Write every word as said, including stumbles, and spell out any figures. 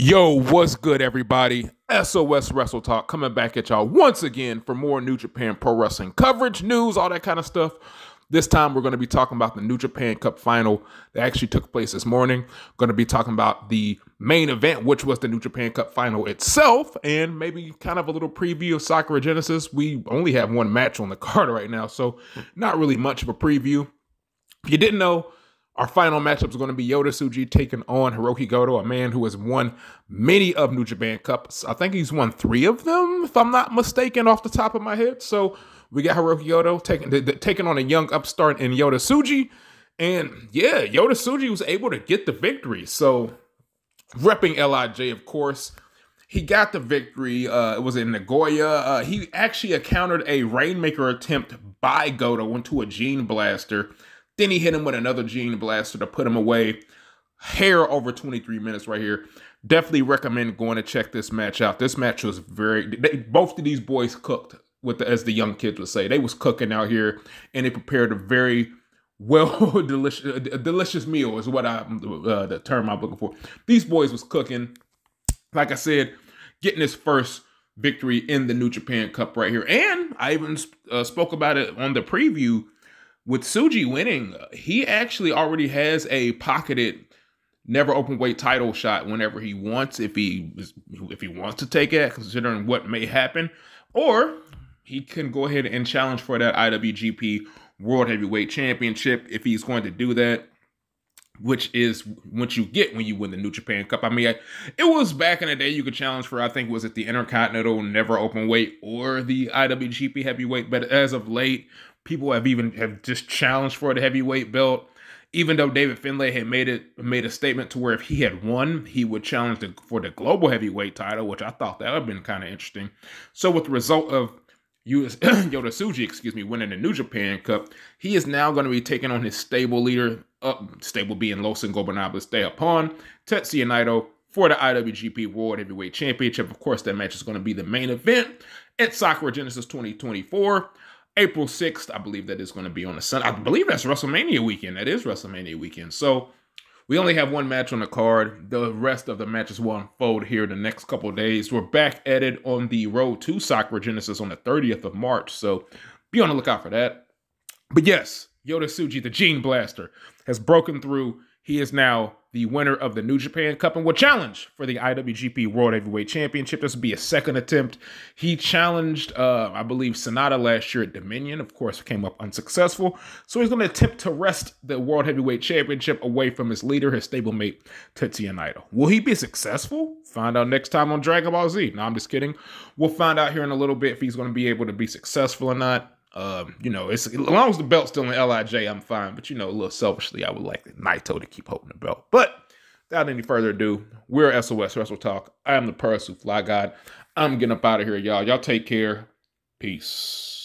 Yo, what's good, everybody? S O S Wrestletalk coming back at y'all once again for more New Japan Pro Wrestling coverage, news, all that kind of stuff. This time, we're going to be talking about the New Japan Cup final that actually took place this morning. Going to be talking about the main event, which was the New Japan Cup final itself, and maybe kind of a little preview of Sakura Genesis. We only have one match on the card right now, so not really much of a preview. If you didn't know, our final matchup is going to be Yota Tsuji taking on Hiroki Goto, a man who has won many of New Japan Cups. I think he's won three of them, if I'm not mistaken, off the top of my head. So we got Hiroki Goto taking taking on a young upstart in Yota Tsuji. And yeah, Yota Tsuji was able to get the victory. So repping L I J, of course, he got the victory. Uh, it was in Nagoya. Uh, he actually countered a Rainmaker attempt by Goto into a Gene Blaster. Then he hit him with another Gene Blaster to put him away. Hair over twenty-three minutes right here. Definitely recommend going to check this match out. This match was very... They, both of these boys cooked, with the, as the young kids would say. They was cooking out here, and they prepared a very well, delicious a delicious meal is what I uh, the term I'm looking for. These boys was cooking. Like I said, getting his first victory in the New Japan Cup right here. And I even uh, spoke about it on the preview. With Tsuji winning, he actually already has a pocketed, never open weight title shot whenever he wants, if he if he wants to take it, considering what may happen, or he can go ahead and challenge for that I W G P World Heavyweight Championship if he's going to do that, which is what you get when you win the New Japan Cup. I mean, I, it was back in the day you could challenge for, I think, was it the Intercontinental Never Open Weight or the I W G P Heavyweight, but as of late, people have even have just challenged for the heavyweight belt, even though David Finlay had made it made a statement to where if he had won, he would challenge the, for the global heavyweight title, which I thought that would have been kind of interesting. So with the result of U S Yota Tsuji, excuse me, winning the New Japan Cup, he is now going to be taking on his stable leader, uh, stable being Los Ingobernables, day upon Tetsuya Naito for the I W G P World Heavyweight Championship. Of course, that match is going to be the main event at Sakura Genesis twenty twenty-four. April sixth, I believe that is going to be on a Sunday. I believe that's WrestleMania weekend. That is WrestleMania weekend. So we only have one match on the card. The rest of the matches will unfold here in the next couple of days. We're back at it on the road to Sakura Genesis on the thirtieth of March. So be on the lookout for that. But yes, Yota Tsuji, the Gene Blaster, has broken through. He is now the winner of the New Japan Cup and will challenge for the I W G P World Heavyweight Championship. This will be a second attempt. He challenged, uh, I believe, Sonata last year at Dominion. Of course, came up unsuccessful. So he's going to attempt to wrest the World Heavyweight Championship away from his leader, his stablemate, Tetsuya Naito. Will he be successful? Find out next time on Dragon Ball Z. No, I'm just kidding. We'll find out here in a little bit if he's going to be able to be successful or not. Um, you know, it's, as long as the belt's still in L I J, I'm fine. But, you know, a little selfishly, I would like Naito to keep holding the belt. But without any further ado, we're S O S Wrestle Talk. I am the Parasu Fly God. I'm getting up out of here, y'all. Y'all take care. Peace.